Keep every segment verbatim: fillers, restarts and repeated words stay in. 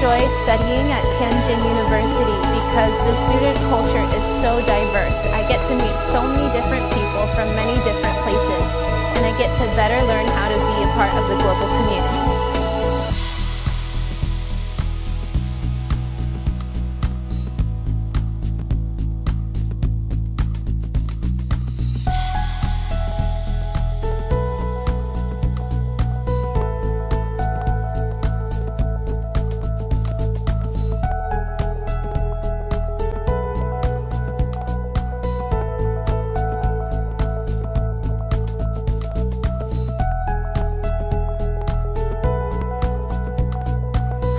enjoy studying at Tianjin University because the student culture is so diverse. I get to meet so many different people from many different places, and I get to better learn how to be a part of the global community.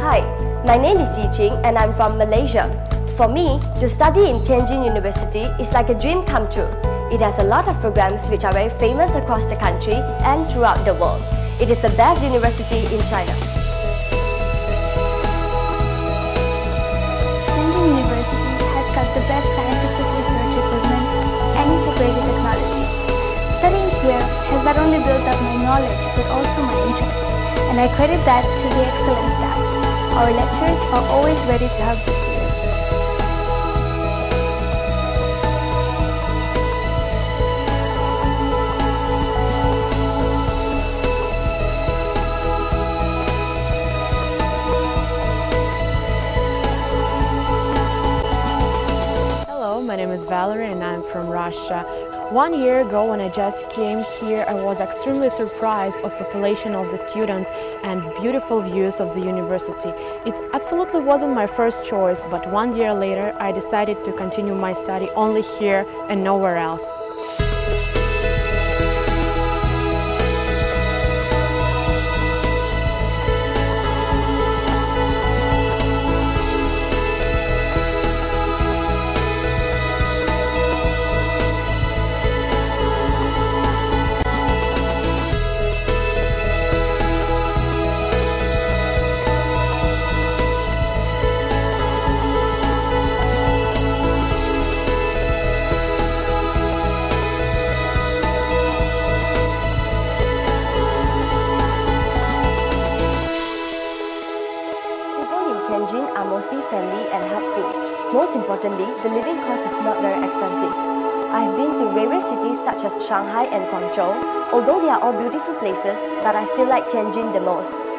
Hi, my name is Yi Jing and I'm from Malaysia. For me, to study in Tianjin University is like a dream come true. It has a lot of programs which are very famous across the country and throughout the world. It is the best university in China. Tianjin University has got the best scientific research equipment and integrated technology. Studying here has not only built up my knowledge but also my interest, and I credit that to the excellent staff. Our lecturers are always ready to help the students. Hello, my name is Valerie and I'm from Russia. One year ago, when I just came here, I was extremely surprised of population of the students and beautiful views of the university. It absolutely wasn't my first choice, but one year later, I decided to continue my study only here and nowhere else. Are mostly friendly and helpful. Most importantly, the living cost is not very expensive. I have been to various cities such as Shanghai and Guangzhou. Although they are all beautiful places, but I still like Tianjin the most.